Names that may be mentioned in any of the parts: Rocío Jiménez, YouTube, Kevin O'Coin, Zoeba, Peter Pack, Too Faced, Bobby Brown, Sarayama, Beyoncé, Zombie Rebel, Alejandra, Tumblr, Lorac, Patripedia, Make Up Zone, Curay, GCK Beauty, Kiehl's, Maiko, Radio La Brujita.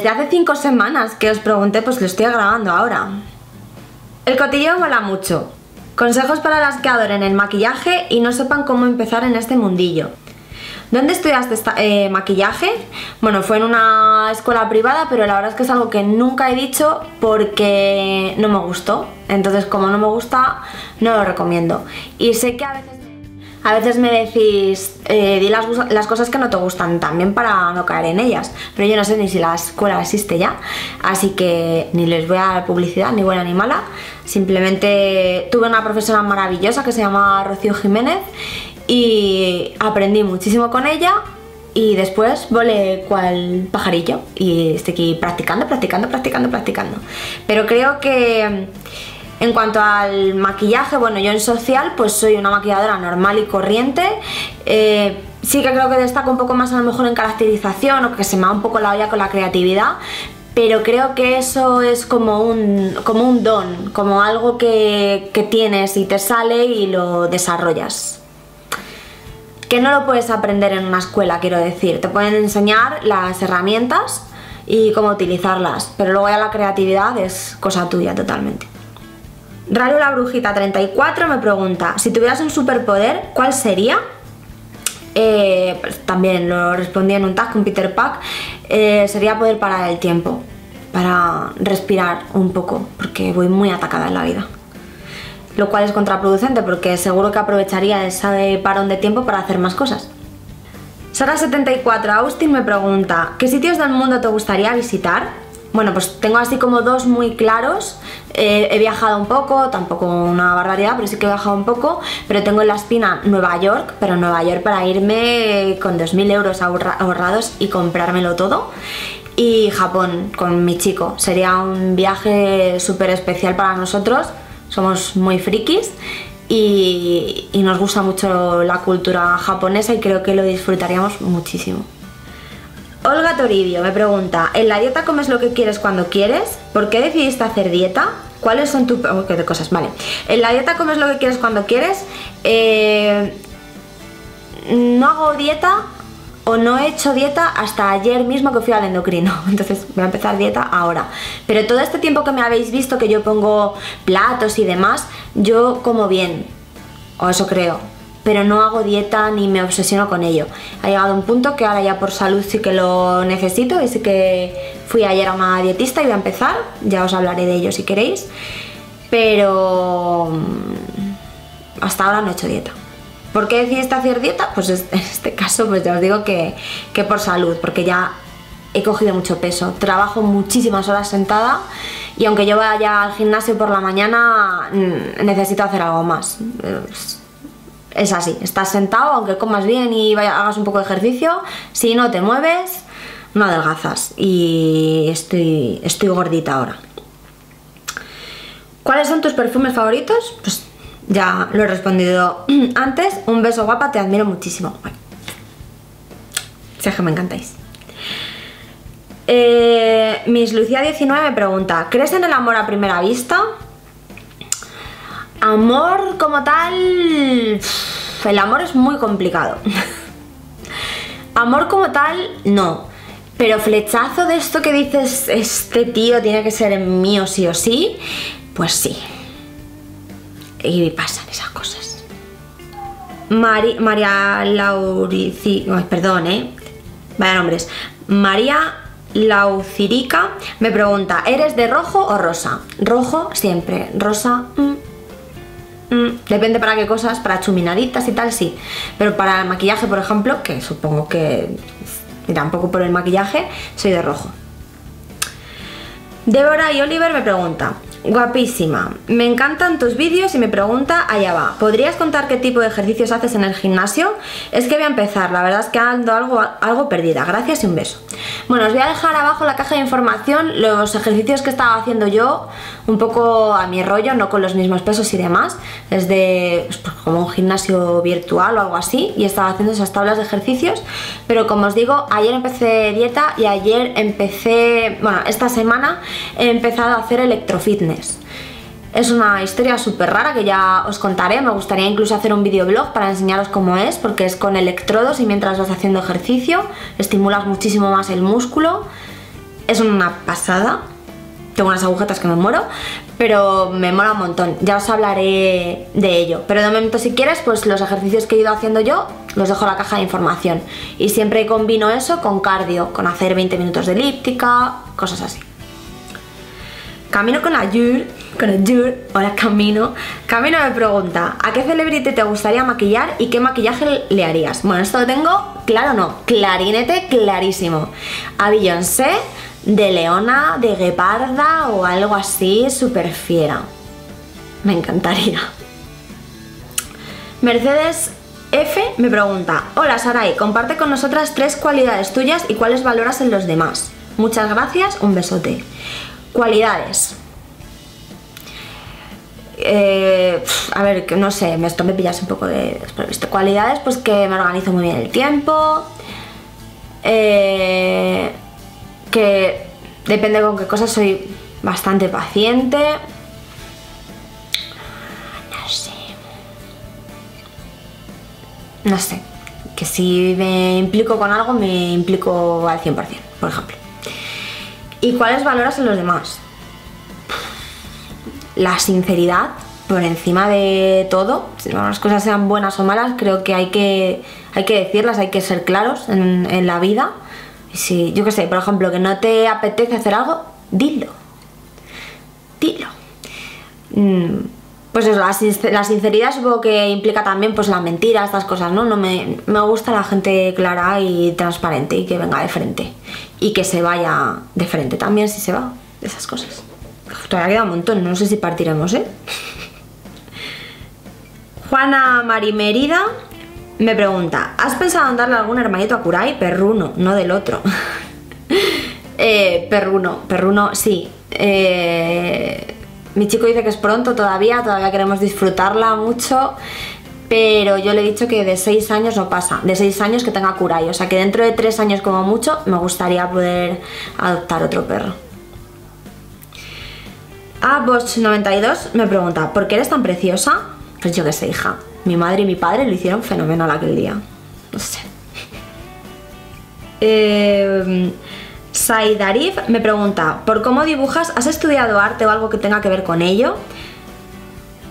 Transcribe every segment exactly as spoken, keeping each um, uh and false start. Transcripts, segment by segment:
Desde hace cinco semanas que os pregunté, pues lo estoy grabando ahora. El cotilleo mola mucho. Consejos para las que adoren el maquillaje y no sepan cómo empezar en este mundillo. ¿Dónde estudiaste esta, eh, maquillaje? Bueno, fue en una escuela privada, pero la verdad es que es algo que nunca he dicho porque no me gustó. Entonces, como no me gusta, no lo recomiendo. Y sé que a veces, a veces me decís, eh, di las, las cosas que no te gustan también para no caer en ellas. Pero yo no sé ni si la escuela existe ya, así que ni les voy a dar publicidad, ni buena ni mala. Simplemente tuve una profesora maravillosa que se llama Rocío Jiménez y aprendí muchísimo con ella y después volé cual pajarillo y estoy aquí practicando, practicando, practicando, practicando. Pero creo que en cuanto al maquillaje, bueno, yo en social pues soy una maquilladora normal y corriente. Eh, sí que creo que destaco un poco más a lo mejor en caracterización o que se me va un poco la olla con la creatividad, pero creo que eso es como un, como un don, como algo que, que tienes y te sale y lo desarrollas. Que no lo puedes aprender en una escuela, quiero decir, te pueden enseñar las herramientas y cómo utilizarlas, pero luego ya la creatividad es cosa tuya totalmente. Radio La Brujita treinta y cuatro me pregunta, si tuvieras un superpoder, ¿cuál sería? Eh, pues también lo respondí en un tag con Peter Pack, eh, sería poder parar el tiempo, para respirar un poco, porque voy muy atacada en la vida. Lo cual es contraproducente porque seguro que aprovecharía ese parón de tiempo para hacer más cosas. Sara setenta y cuatro Austin me pregunta, ¿qué sitios del mundo te gustaría visitar? Bueno, pues tengo así como dos muy claros. Eh, he viajado un poco, tampoco una barbaridad, pero sí que he viajado un poco. Pero tengo en la espina Nueva York, pero Nueva York para irme con dos mil euros ahorrados y comprármelo todo. Y Japón con mi chico. Sería un viaje súper especial para nosotros. Somos muy frikis y, y nos gusta mucho la cultura japonesa y creo que lo disfrutaríamos muchísimo. Olga Toribio me pregunta, ¿en la dieta comes lo que quieres cuando quieres? ¿Por qué decidiste hacer dieta? ¿Cuáles son tus... Oh, qué cosas, vale. ¿En la dieta comes lo que quieres cuando quieres? Eh, no hago dieta o no he hecho dieta hasta ayer mismo que fui al endocrino, entonces voy a empezar dieta ahora. Pero todo este tiempo que me habéis visto que yo pongo platos y demás, yo como bien, o eso creo, pero no hago dieta ni me obsesiono con ello. Ha llegado un punto que ahora ya por salud sí que lo necesito, y sí que fui ayer a una dietista y voy a empezar, ya os hablaré de ello si queréis, pero hasta ahora no he hecho dieta. ¿Por qué decidiste hacer dieta? Pues en este caso pues ya os digo que, que por salud, porque ya he cogido mucho peso, trabajo muchísimas horas sentada y aunque yo vaya al gimnasio por la mañana necesito hacer algo más. Es así, estás sentado, aunque comas bien y vaya, hagas un poco de ejercicio, si no te mueves no adelgazas y estoy, estoy gordita ahora. ¿Cuáles son tus perfumes favoritos? Pues ya lo he respondido antes. Un beso, guapa, te admiro muchísimo. Bueno, si es que me encantáis. Eh, Miss Lucía diecinueve me pregunta, ¿crees en el amor a primera vista? Amor como tal... El amor es muy complicado. Amor como tal, no. Pero flechazo de esto que dices, este tío tiene que ser mío sí o sí, pues sí. Y pasan esas cosas. Mari, María Laurici... Perdón, ¿eh? Vaya nombres. María Laucirica me pregunta, ¿eres de rojo o rosa? Rojo siempre. Rosa... Mm, mm. Depende para qué cosas, para chuminaditas y tal, sí. Pero para el maquillaje, por ejemplo, que supongo que... Mira, un poco por el maquillaje, soy de rojo. Débora y Oliver me pregunta, guapísima, me encantan tus vídeos y me pregunta, allá va, ¿podrías contar qué tipo de ejercicios haces en el gimnasio? Es que voy a empezar, la verdad es que ando algo, algo perdida, gracias y un beso. Bueno, os voy a dejar abajo en la caja de información los ejercicios que estaba haciendo yo, un poco a mi rollo, no con los mismos pesos y demás, desde pues, como un gimnasio virtual o algo así, y estaba haciendo esas tablas de ejercicios, pero como os digo, ayer empecé dieta y ayer empecé, bueno, esta semana he empezado a hacer electrofitness. Es una historia súper rara que ya os contaré, me gustaría incluso hacer un videoblog para enseñaros cómo es, porque es con electrodos y mientras vas haciendo ejercicio estimulas muchísimo más el músculo es una pasada. Tengo unas agujetas que me muero, pero me mola un montón. Ya os hablaré de ello. Pero de momento, si quieres, pues los ejercicios que he ido haciendo yo, los dejo en la caja de información. Y siempre combino eso con cardio, con hacer veinte minutos de elíptica, cosas así. Camino con Ayur, con Ayur, ahora camino. Camino me pregunta, ¿a qué celebrity te gustaría maquillar y qué maquillaje le harías? Bueno, esto lo tengo, claro no, clarinete clarísimo. A Beyoncé, de leona, de gueparda o algo así, súper fiera. Me encantaría. Mercedes F me pregunta, hola Saray, comparte con nosotras tres cualidades tuyas y cuáles valoras en los demás. Muchas gracias, un besote. Cualidades. Eh, a ver, que no sé, esto me pillas un poco de desprevisto. Cualidades, pues que me organizo muy bien el tiempo. Eh... que depende con qué cosas soy bastante paciente, no sé, no sé, que si me implico con algo me implico al cien por cien, por ejemplo. ¿Y cuáles valoras en los demás? La sinceridad por encima de todo. Si las cosas sean buenas o malas, creo que hay que, hay que decirlas, hay que ser claros en, en la vida. Si, yo qué sé, por ejemplo, que no te apetece hacer algo, dilo. Dilo. Pues eso, la, sincer la sinceridad supongo que implica también pues la mentira, estas cosas, ¿no? No me, me gusta la gente clara y transparente y que venga de frente. Y que se vaya de frente también si se va, de esas cosas. Uf, todavía queda un montón, no sé si partiremos, ¿eh? Juana Marimerida me pregunta, ¿has pensado en darle algún hermanito a Curay? Perruno, no del otro. eh, perruno, perruno, sí. Eh, mi chico dice que es pronto todavía, todavía queremos disfrutarla mucho, pero yo le he dicho que de seis años no pasa, de seis años que tenga Curay, o sea que dentro de tres años como mucho me gustaría poder adoptar otro perro. A Bosch noventa y dos me pregunta, ¿por qué eres tan preciosa? Pues yo qué sé, hija. Mi madre y mi padre lo hicieron fenomenal aquel día. No sé. Eh, Saidarif me pregunta, ¿por cómo dibujas? ¿Has estudiado arte o algo que tenga que ver con ello?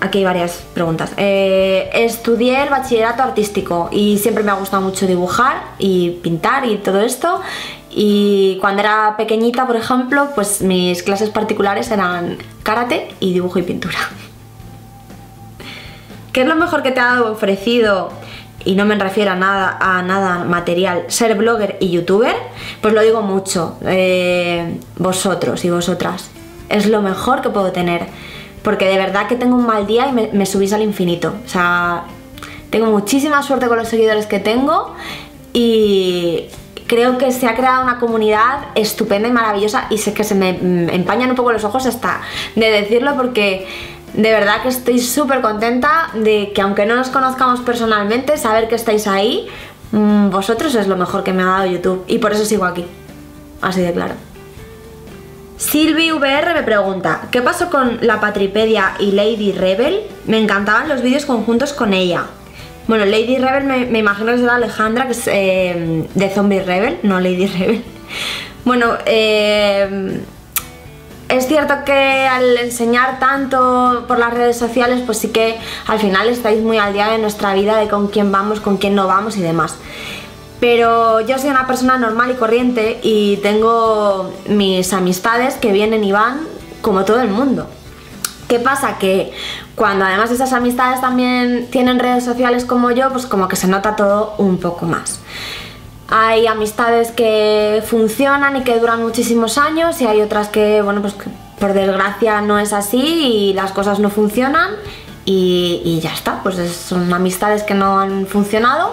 Aquí hay varias preguntas. Eh, estudié el bachillerato artístico y siempre me ha gustado mucho dibujar y pintar y todo esto. Y cuando era pequeñita, por ejemplo, pues mis clases particulares eran karate y dibujo y pintura. ¿Qué es lo mejor que te ha ofrecido, y no me refiero a nada, a nada material, ser blogger y youtuber? Pues lo digo mucho, eh, vosotros y vosotras. Es lo mejor que puedo tener, porque de verdad que tengo un mal día y me, me subís al infinito. O sea, tengo muchísima suerte con los seguidores que tengo y creo que se ha creado una comunidad estupenda y maravillosa, y sé que se me empañan un poco los ojos hasta de decirlo, porque de verdad que estoy súper contenta de que, aunque no nos conozcamos personalmente, saber que estáis ahí, mmm, vosotros es lo mejor que me ha dado YouTube, y por eso sigo aquí, así de claro. Silvi V R me pregunta, ¿qué pasó con la Patripedia y Lady Rebel? Me encantaban los vídeos conjuntos con ella. Bueno, Lady Rebel me, me imagino que será Alejandra, que es eh, de Zombie Rebel, no Lady Rebel. Bueno, eh... es cierto que al enseñar tanto por las redes sociales, pues sí que al final estáis muy al día de nuestra vida, de con quién vamos, con quién no vamos y demás. Pero yo soy una persona normal y corriente y tengo mis amistades que vienen y van como todo el mundo. ¿Qué pasa? Que cuando además esas amistades también tienen redes sociales como yo, pues como que se nota todo un poco más. Hay amistades que funcionan y que duran muchísimos años, y hay otras que, bueno, pues por desgracia no es así y las cosas no funcionan y, y ya está, pues son amistades que no han funcionado.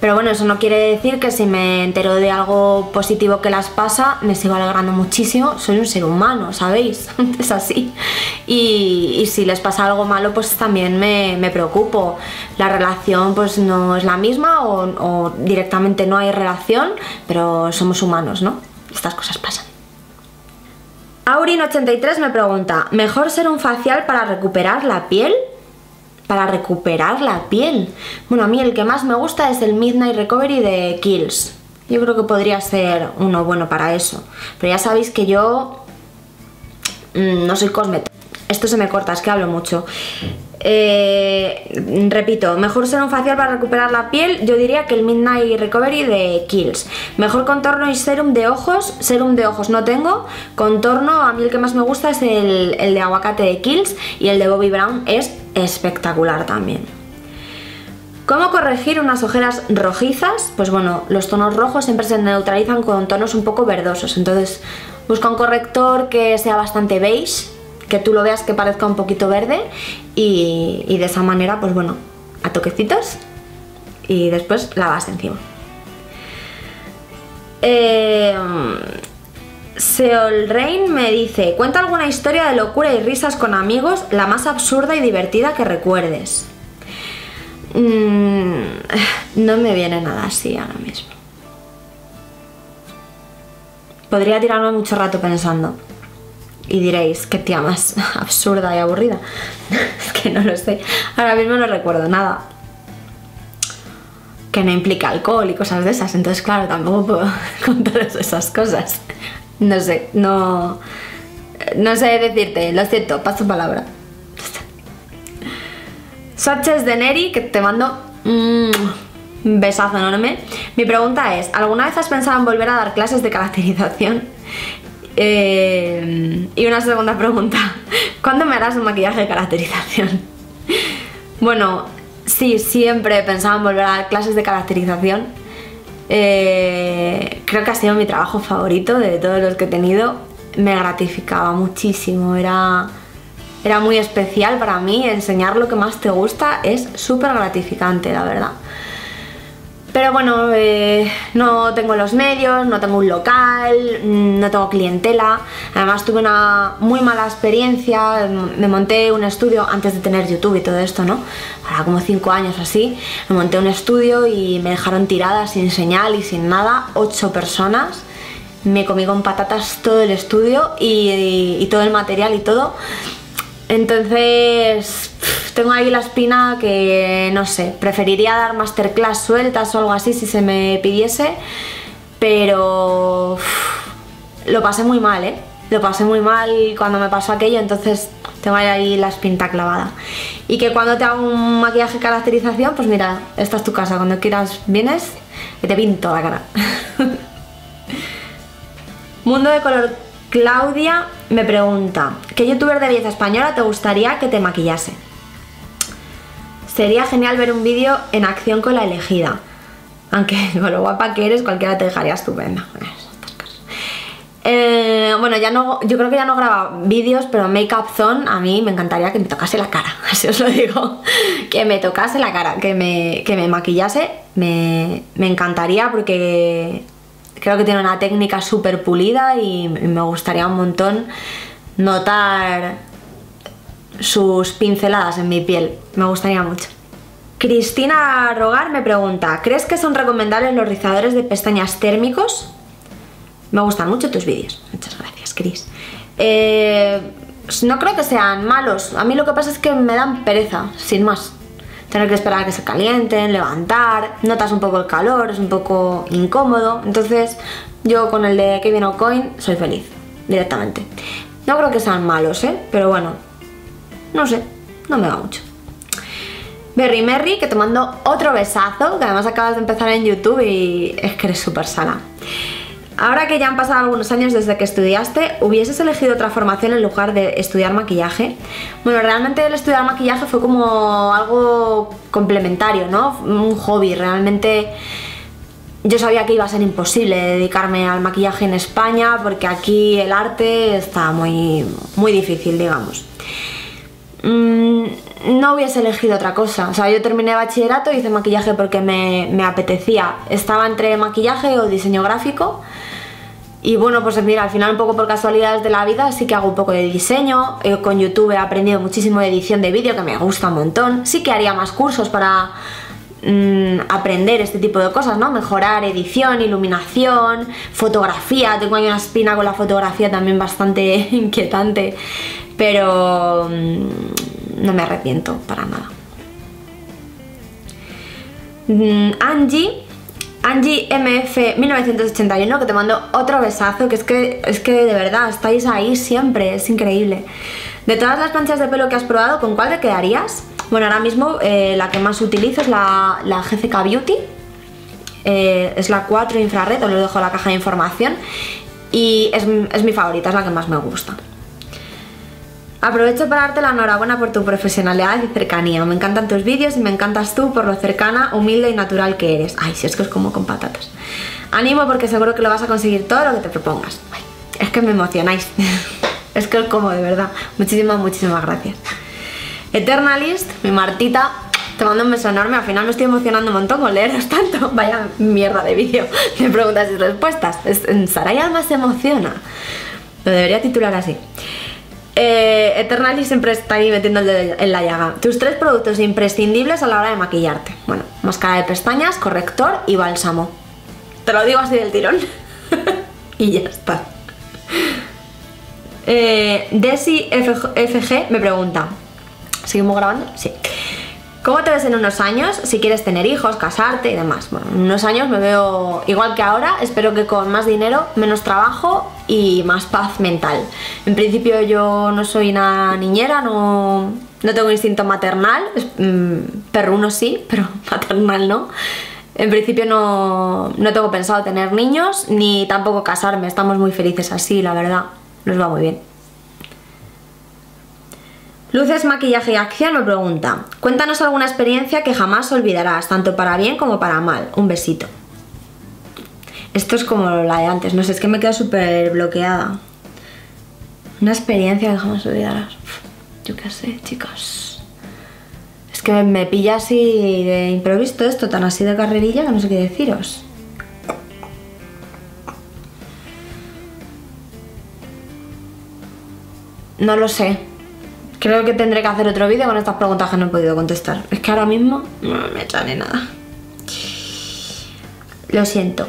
Pero bueno, eso no quiere decir que si me entero de algo positivo que las pasa, me sigo alegrando muchísimo. Soy un ser humano, ¿sabéis? Es así. Y, y si les pasa algo malo, pues también me, me preocupo. La relación pues no es la misma, o, o directamente no hay relación, pero somos humanos, ¿no? Estas cosas pasan. Aurin ochenta y tres me pregunta, ¿mejor ser un facial para recuperar la piel? Para recuperar la piel. Bueno, a mí el que más me gusta es el Midnight Recovery de Kiehl's. Yo creo que podría ser uno bueno para eso. Pero ya sabéis que yo mmm, no soy cosmética. Esto se me corta, es que hablo mucho. Eh, repito, mejor ser un facial para recuperar la piel. Yo diría que el Midnight Recovery de Kiehl's. Mejor contorno y serum de ojos. Serum de ojos no tengo. Contorno, a mí el que más me gusta es el, el de aguacate de Kiehl's. Y el de Bobby Brown es espectacular también. ¿Cómo corregir unas ojeras rojizas? Pues bueno, los tonos rojos siempre se neutralizan con tonos un poco verdosos. Entonces busca un corrector que sea bastante beige, que tú lo veas que parezca un poquito verde, y, y de esa manera, pues bueno, a toquecitos y después la vas encima. Eh, Seol Rain me dice, cuenta alguna historia de locura y risas con amigos, la más absurda y divertida que recuerdes. Mm, no me viene nada así ahora mismo. Podría tirarme mucho rato pensando. Y diréis, qué tía más absurda y aburrida. Es que no lo sé. Ahora mismo no recuerdo nada que no implica alcohol y cosas de esas. Entonces, claro, tampoco puedo contaros esas cosas. No sé, no... No sé decirte, lo siento, paso palabra. Swatches de Neri, que te mando un besazo enorme. Mi pregunta es, ¿alguna vez has pensado en volver a dar clases de caracterización? Eh, y una segunda pregunta, ¿cuándo me harás un maquillaje de caracterización? Bueno, sí, siempre he pensado en volver a dar clases de caracterización. Eh, creo que ha sido mi trabajo favorito de todos los que he tenido. Me gratificaba muchísimo, era... Era muy especial para mí. Enseñar lo que más te gusta es súper gratificante, la verdad. Pero bueno, eh, no tengo los medios, no tengo un local, no tengo clientela. Además tuve una muy mala experiencia, me monté un estudio antes de tener YouTube y todo esto, ¿no? Ahora como cinco años o así, me monté un estudio y me dejaron tirada sin señal y sin nada, ocho personas. Me comí con patatas todo el estudio y, y, y todo el material y todo. Entonces, tengo ahí la espina que, no sé, preferiría dar masterclass sueltas o algo así si se me pidiese, pero lo pasé muy mal, ¿eh? Lo pasé muy mal cuando me pasó aquello, entonces tengo ahí la espinita clavada. Y que cuando te hago un maquillaje caracterización, pues mira, esta es tu casa, cuando quieras vienes y te pinto la cara. Mundo de color. Claudia me pregunta, ¿qué youtuber de belleza española te gustaría que te maquillase? Sería genial ver un vídeo en acción con la elegida. Aunque con lo guapa que eres, cualquiera te dejaría estupenda. Eh, bueno, ya no, yo creo que ya no graba vídeos, pero Make Up Zone a mí me encantaría que me tocase la cara. Así os lo digo. Que me tocase la cara, que me, que me maquillase. Me, me encantaría porque... Creo que tiene una técnica súper pulida y me gustaría un montón notar sus pinceladas en mi piel. Me gustaría mucho. Cristina Rogar me pregunta, ¿crees que son recomendables los rizadores de pestañas térmicos? Me gustan mucho tus vídeos. Muchas gracias, Cris. Eh, no creo que sean malos. A mí lo que pasa es que me dan pereza, sin más. Tener que esperar a que se calienten, levantar, notas un poco el calor, es un poco incómodo. Entonces yo con el de Kevin O'Coin soy feliz, directamente. No creo que sean malos, ¿eh? Pero bueno, no sé, no me va mucho. Berry Merry, que te mando otro besazo, que además acabas de empezar en YouTube y es que eres súper sana. Ahora que ya han pasado algunos años desde que estudiaste, ¿hubieses elegido otra formación en lugar de estudiar maquillaje? Bueno, realmente el estudiar maquillaje fue como algo complementario, ¿no? Un hobby, realmente yo sabía que iba a ser imposible dedicarme al maquillaje en España porque aquí el arte está muy, muy difícil, digamos. No hubiese elegido otra cosa, o sea, yo terminé bachillerato y hice maquillaje porque me, me apetecía. Estaba entre maquillaje o diseño gráfico y bueno, pues mira, al final un poco por casualidades de la vida sí que hago un poco de diseño. Yo con YouTube he aprendido muchísimo de edición de vídeo, que me gusta un montón. Sí que haría más cursos para mmm, aprender este tipo de cosas, ¿no? Mejorar edición, iluminación, fotografía. Tengo ahí una espina con la fotografía también bastante inquietante. Pero no me arrepiento para nada. Angie Angie M F mil novecientos ochenta y uno, que te mando otro besazo, que es que, es que de verdad estáis ahí siempre, es increíble. De todas las planchas de pelo que has probado, ¿con cuál te quedarías? Bueno, ahora mismo eh, la que más utilizo es la, la G C K Beauty, eh, es la cuatro infrarred, os lo dejo en la caja de información, y es, es mi favorita, es la que más me gusta. Aprovecho para darte la enhorabuena por tu profesionalidad y cercanía. Me encantan tus vídeos y me encantas tú por lo cercana, humilde y natural que eres. Ay, si es que os como con patatas. Ánimo, porque seguro que lo vas a conseguir todo lo que te propongas. Ay, es que me emocionáis. Es que os como, de verdad. Muchísimas, muchísimas gracias. Eternalist, mi Martita, te mando un beso enorme. Al final me estoy emocionando un montón con leeros tanto. Vaya mierda de vídeo de preguntas y respuestas. Sarayama se emociona. Lo debería titular así. Eh, Eternally siempre está ahí metiendo el dedo en la llaga. Tus tres productos imprescindibles a la hora de maquillarte. Bueno, máscara de pestañas, corrector y bálsamo. Te lo digo así del tirón. Y ya está. eh, Desi F G me pregunta, ¿seguimos grabando? Sí. ¿Cómo te ves en unos años? Si quieres tener hijos, casarte y demás. Bueno, en unos años me veo igual que ahora. Espero que con más dinero, menos trabajo y más paz mental. En principio yo no soy una niñera, no, no tengo instinto maternal, perruno sí, pero maternal no. En principio no, no tengo pensado tener niños ni tampoco casarme, estamos muy felices así, la verdad, nos va muy bien. Luces, maquillaje y acción nos pregunta, cuéntanos alguna experiencia que jamás olvidarás, tanto para bien como para mal, un besito. Esto es como la de antes, no sé, es que me quedo súper bloqueada. Una experiencia que jamás olvidarás. Yo qué sé, chicas. Es que me, me pilla así de improviso esto, tan así de carrerilla que no sé qué deciros. No lo sé. Creo que tendré que hacer otro vídeo con estas preguntas que no he podido contestar. Es que ahora mismo no me sale nada. Lo siento.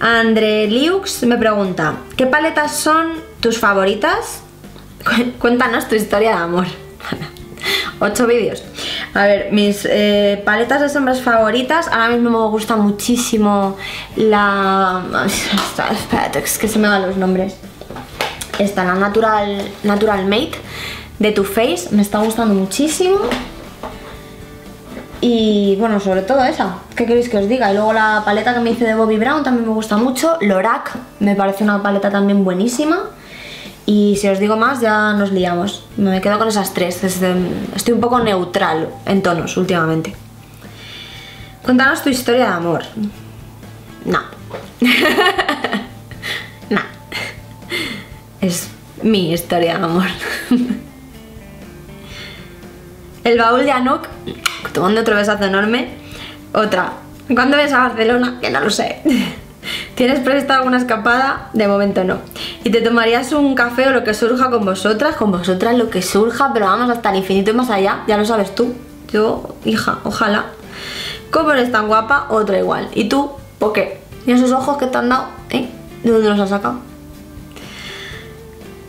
Andre Liux me pregunta, ¿qué paletas son tus favoritas? Cuéntanos tu historia de amor. Ocho vídeos. A ver, mis eh, paletas de sombras favoritas. Ahora mismo me gusta muchísimo la... Espérate, es que se me van los nombres. Esta, la Natural, Natural Mate de Too Faced. Me está gustando muchísimo. Y bueno, sobre todo esa, ¿qué queréis que os diga? Y luego la paleta que me hice de Bobby Brown también me gusta mucho. Lorac me parece una paleta también buenísima. Y si os digo más ya nos liamos. Me quedo con esas tres. Estoy un poco neutral en tonos últimamente. Cuéntanos tu historia de amor. No. No. Es mi historia de amor. El baúl de Anuk, tomando otro besazo enorme. Otra, ¿cuándo ves a Barcelona? Que no lo sé. ¿Tienes prestado alguna escapada? De momento no. ¿Y te tomarías un café o lo que surja con vosotras? Con vosotras lo que surja, pero vamos hasta el infinito y más allá. Ya lo sabes tú. Yo, hija, ojalá. ¿Cómo eres tan guapa? Otra igual. ¿Y tú? ¿Por qué? ¿Y esos ojos que te han dado? ¿Eh? ¿De dónde los has sacado?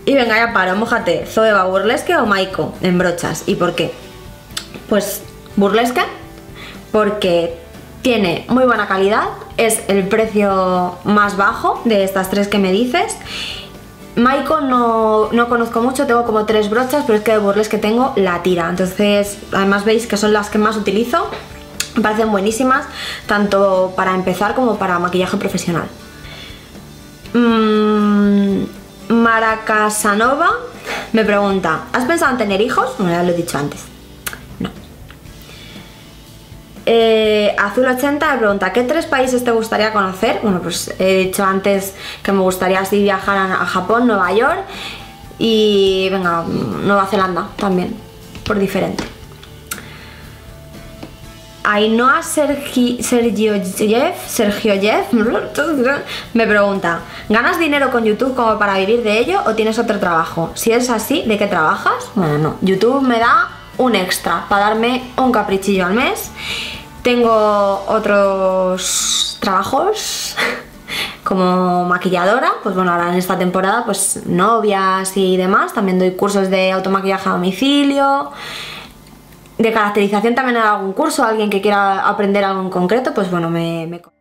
Y venga, ya paro, mójate. ¿Zoeba burlesque o Maiko en brochas? ¿Y por qué? Pues burlesca, porque tiene muy buena calidad, es el precio más bajo de estas tres que me dices. Maiko no, no conozco mucho, tengo como tres brochas, pero es que de burlesque tengo la tira. Entonces, además veis que son las que más utilizo, me parecen buenísimas, tanto para empezar como para maquillaje profesional. Mm, Maracasanova me pregunta, ¿has pensado en tener hijos? Bueno, ya lo he dicho antes. Eh, Azul ochenta me pregunta, ¿qué tres países te gustaría conocer? Bueno, pues he dicho antes que me gustaría así viajar a Japón, Nueva York y venga, Nueva Zelanda también, por diferente. Ainhoa Sergi, Sergioyev, Sergioyev me pregunta, ¿ganas dinero con YouTube como para vivir de ello o tienes otro trabajo? Si es así, ¿de qué trabajas? Bueno, no, YouTube me da un extra para darme un caprichillo al mes. Tengo otros trabajos como maquilladora, pues bueno, ahora en esta temporada pues novias y demás, también doy cursos de automaquillaje a domicilio, de caracterización también, en algún curso, alguien que quiera aprender algo en concreto, pues bueno, me... me...